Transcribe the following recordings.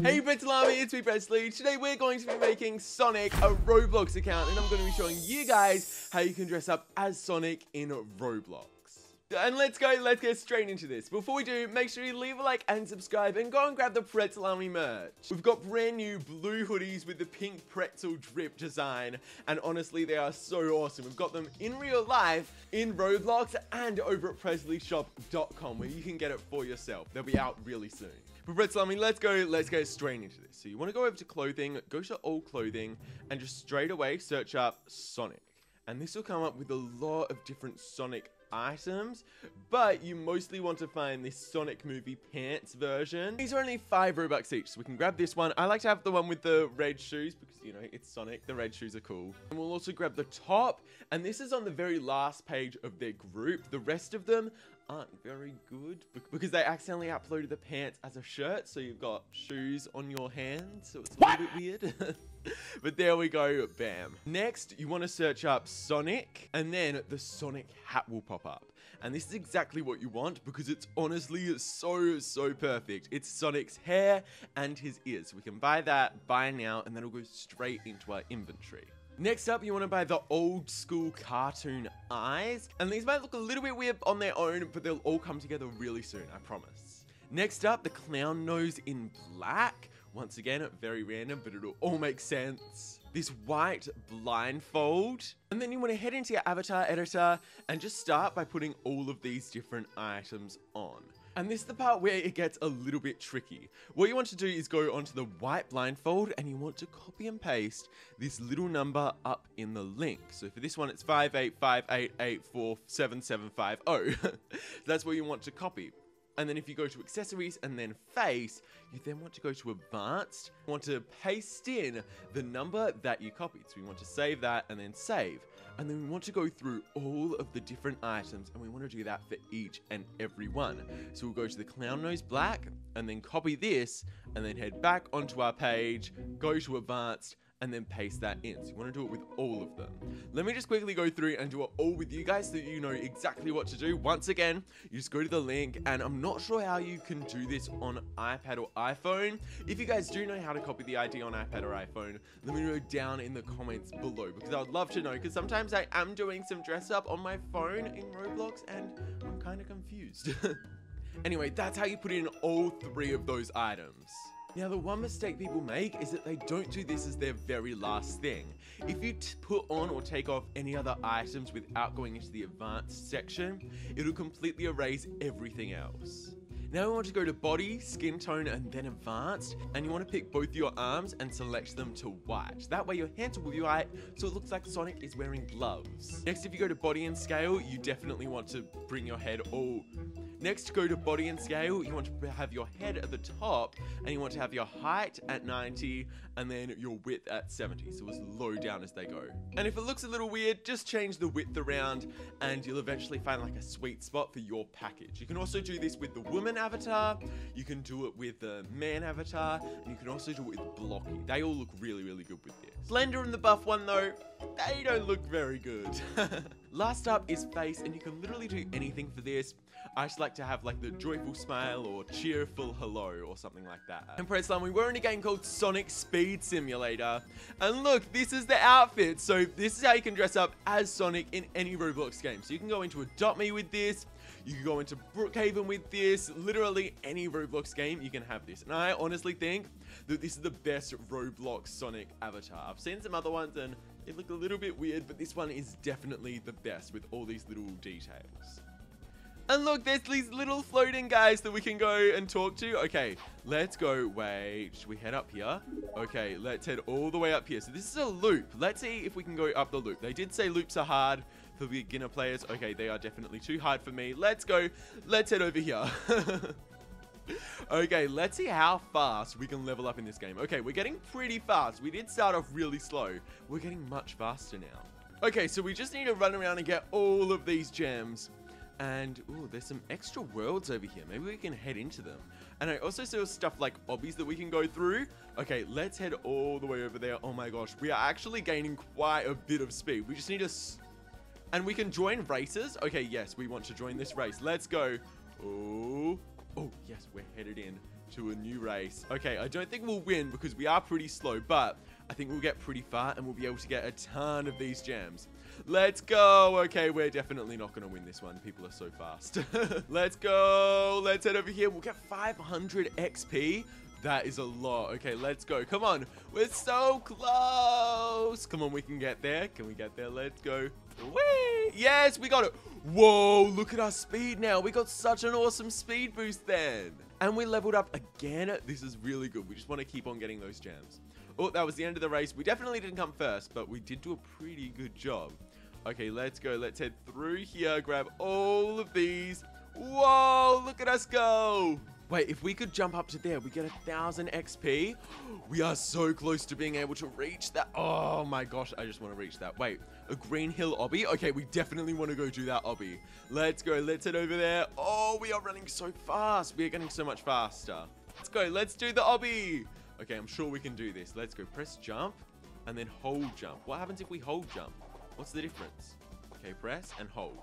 Hey Pretzel Army, it's me Prezley. Today we're going to be making Sonic a Roblox account and I'm going to be showing you guys how you can dress up as Sonic in Roblox. And let's get straight into this. Before we do, make sure you leave a like and subscribe and go and grab the Pretzel Army merch. We've got brand new blue hoodies with the pink pretzel drip design. And honestly, they are so awesome. We've got them in real life, in Roblox, and over at PrezleyShop.com where you can get it for yourself. They'll be out really soon. But Pretzel Army, let's go straight into this. So you want to go over to clothing, go to all clothing, and just straight away search up Sonic. And this will come up with a lot of different Sonic items, but you mostly want to find the Sonic movie pants version. These are only $5 Robux each, so we can grab this one. I like to have the one with the red shoes because, you know, it's Sonic. The red shoes are cool. And we'll also grab the top, and this is on the very last page of their group. The rest of them aren't very good because they accidentally uploaded the pants as a shirt, so you've got shoes on your hand, so it's a little bit weird. But there we go, bam. Next, you want to search up Sonic, and then the Sonic hat will pop up. And this is exactly what you want because it's honestly so perfect. It's Sonic's hair and his ears. So we can buy that, buy now, and that'll go straight into our inventory. Next up, you want to buy the old school cartoon eyes. And these might look a little bit weird on their own, but they'll all come together really soon, I promise. Next up, the clown nose in black. Once again, very random, but it'll all make sense. This white blindfold. And then you want to head into your avatar editor and just start by putting all of these different items on. And this is the part where it gets a little bit tricky. What you want to do is go onto the white blindfold and you want to copy and paste this little number up in the link. So for this one, it's 5858847750. That's what you want to copy. And then if you go to accessories and then face, you then want to go to advanced. You want to paste in the number that you copied. So we want to save that and then save. And then we want to go through all of the different items and we want to do that for each and every one. So we'll go to the clown nose black and then copy this and then head back onto our page, go to advanced, and then paste that in. So you want to do it with all of them. Let me just quickly go through and do it all with you guys so that you know exactly what to do. Once again, you just go to the link, and I'm not sure how you can do this on iPad or iPhone. If you guys do know how to copy the ID on iPad or iPhone, let me know down in the comments below because I would love to know, because sometimes I am doing some dress up on my phone in Roblox and I'm kind of confused. Anyway, that's how you put in all three of those items. Now, the one mistake people make is that they don't do this as their very last thing. If you put on or take off any other items without going into the advanced section, it'll completely erase everything else. Now we want to go to body, skin tone, and then advanced, and you want to pick both your arms and select them to white. That way your hands will be white, so it looks like Sonic is wearing gloves. Next, if you go to body and scale, you definitely want to bring your head all... Next, go to body and scale, you want to have your head at the top, and you want to have your height at 90, and then your width at 70, so as low down as they go. And if it looks a little weird, just change the width around, and you'll eventually find like a sweet spot for your package. You can also do this with the woman avatar, you can do it with the man avatar, and you can also do it with Blocky. They all look really good with this. Blender and the buff one though, they don't look very good. Last up is face, and you can literally do anything for this. I just like to have like the joyful smile or cheerful hello or something like that. And Prezley, we were in a game called Sonic Speed Simulator. And look, this is the outfit. So this is how you can dress up as Sonic in any Roblox game. So you can go into Adopt Me with this. You can go into Brookhaven with this. Literally any Roblox game, you can have this. And I honestly think that this is the best Roblox Sonic avatar. I've seen some other ones and they look a little bit weird, but this one is definitely the best with all these little details. And look, there's these little floating guys that we can go and talk to. Okay, let's go. Wait, should we head up here? Okay, let's head all the way up here. So this is a loop. Let's see if we can go up the loop. They did say loops are hard for beginner players. Okay, they are definitely too hard for me. Let's go. Let's head over here. Okay, let's see how fast we can level up in this game. Okay, we're getting pretty fast. We did start off really slow. We're getting much faster now. Okay, so we just need to run around and get all of these gems. And, ooh, there's some extra worlds over here. Maybe we can head into them. And I also saw stuff like obbies that we can go through. Okay, let's head all the way over there. Oh my gosh, we are actually gaining quite a bit of speed. We just need to... And we can join races. Okay, yes, we want to join this race. Let's go. Oh, yes, we're headed in to a new race. Okay, I don't think we'll win because we are pretty slow, but I think we'll get pretty far and we'll be able to get a ton of these gems. Let's go. Okay, we're definitely not going to win this one. People are so fast. Let's go. Let's head over here. We'll get 500 XP. That is a lot. Okay, let's go. Come on. We're so close. Come on, we can get there. Can we get there? Let's go. Whee! Yes, we got it. Whoa, look at our speed now. We got such an awesome speed boost then. And we leveled up again. This is really good. We just want to keep on getting those gems. Oh, that was the end of the race. We definitely didn't come first, but we did do a pretty good job. Okay, let's go. Let's head through here. Grab all of these. Whoa, look at us go. Wait, if we could jump up to there, we get 1,000 XP. We are so close to being able to reach that. Oh my gosh, I just want to reach that. Wait, a Green Hill obby? Okay, we definitely want to go do that obby. Let's go, let's head over there. Oh, we are running so fast. We are getting so much faster. Let's go, let's do the obby. Okay, I'm sure we can do this. Let's go, press jump and then hold jump. What happens if we hold jump? What's the difference? Okay, press and hold.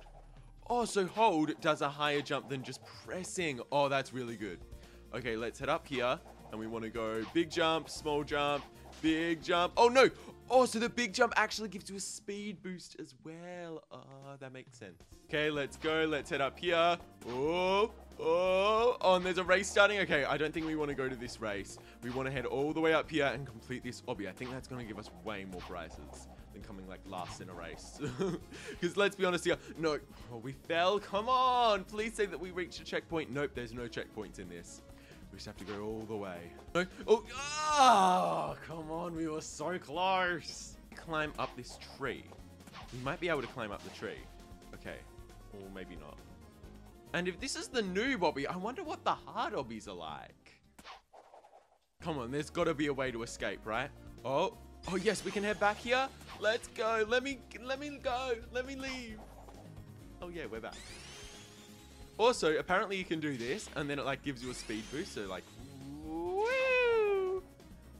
Oh, so hold does a higher jump than just pressing. Oh, that's really good. Okay, let's head up here. And we want to go big jump, small jump, big jump. Oh, no. Oh, so the big jump actually gives you a speed boost as well. Oh, that makes sense. Okay, let's go. Let's head up here. Oh, oh. Oh, and there's a race starting. Okay, I don't think we want to go to this race. We want to head all the way up here and complete this obby. I think that's going to give us way more prizes than coming like last in a race, because let's be honest here, no, oh, we fell. Come on, please say that we reached a checkpoint. Nope, there's no checkpoints in this. We just have to go all the way. No, oh, oh, come on, we were so close. Climb up this tree. We might be able to climb up the tree. Okay, or maybe not. And if this is the new obby, I wonder what the hard obbies are like. Come on, there's got to be a way to escape, right? Oh. Oh, yes, we can head back here. Let's go. Let me go. Let me leave. Oh, yeah, we're back. Also, apparently you can do this, and then it, like, gives you a speed boost. So, like, woo!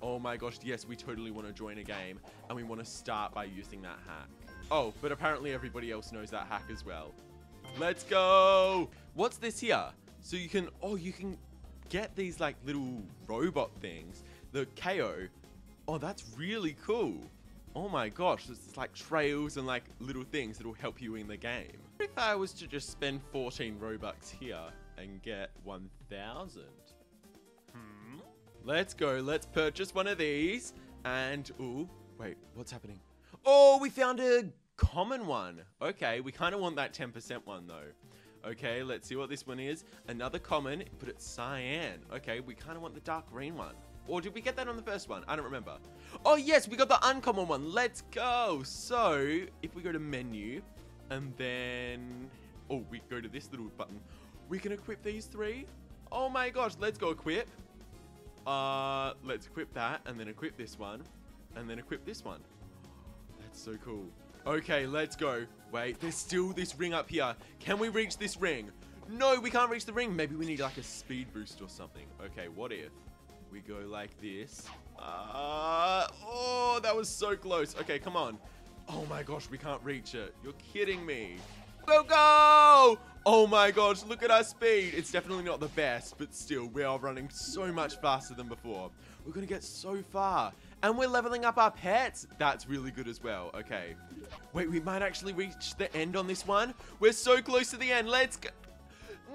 Oh, my gosh, yes, we totally want to join a game, and we want to start by using that hack. Oh, but apparently everybody else knows that hack as well. Let's go. What's this here? So you can, oh, you can get these, like, little robot things. The KO. Oh, that's really cool. Oh my gosh, it's like trails and like little things that will help you in the game. What if I was to just spend 14 Robux here and get 1,000? Hmm? Let's go, let's purchase one of these and, ooh, wait, what's happening? Oh, we found a common one. Okay, we kind of want that 10% one though. Okay, let's see what this one is. Another common, but it's cyan. Okay, we kind of want the dark green one. Or did we get that on the first one? I don't remember. Oh, yes, we got the uncommon one. Let's go. So, if we go to menu, and then... oh, we go to this little button. We can equip these three. Oh, my gosh. Let's go equip. Let's equip that, and then equip this one, and then equip this one. That's so cool. Okay, let's go. Wait, there's still this ring up here. Can we reach this ring? No, we can't reach the ring. Maybe we need, like, a speed boost or something. Okay, what if... we go like this. Oh, that was so close. Okay, come on. Oh my gosh, we can't reach it. You're kidding me. Go, go! Oh my gosh, look at our speed. It's definitely not the best, but still, we are running so much faster than before. We're gonna get so far. And we're leveling up our pets. That's really good as well. Okay. Wait, we might actually reach the end on this one. We're so close to the end. Let's go.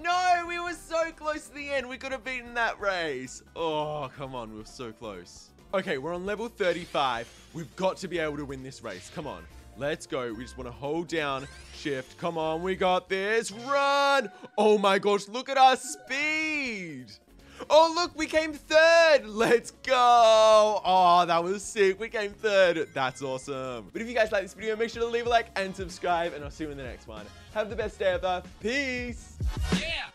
No, we were so close to the end. We could have beaten that race. Oh, come on. We were so close. Okay, we're on level 35. We've got to be able to win this race. Come on. Let's go. We just want to hold down shift. Come on. We got this. Run. Oh, my gosh. Look at our speed. Oh, look. We came third. Let's go. Oh, that was sick. We came third. That's awesome. But if you guys like this video, make sure to leave a like and subscribe. And I'll see you in the next one. Have the best day ever. Peace. Yeah.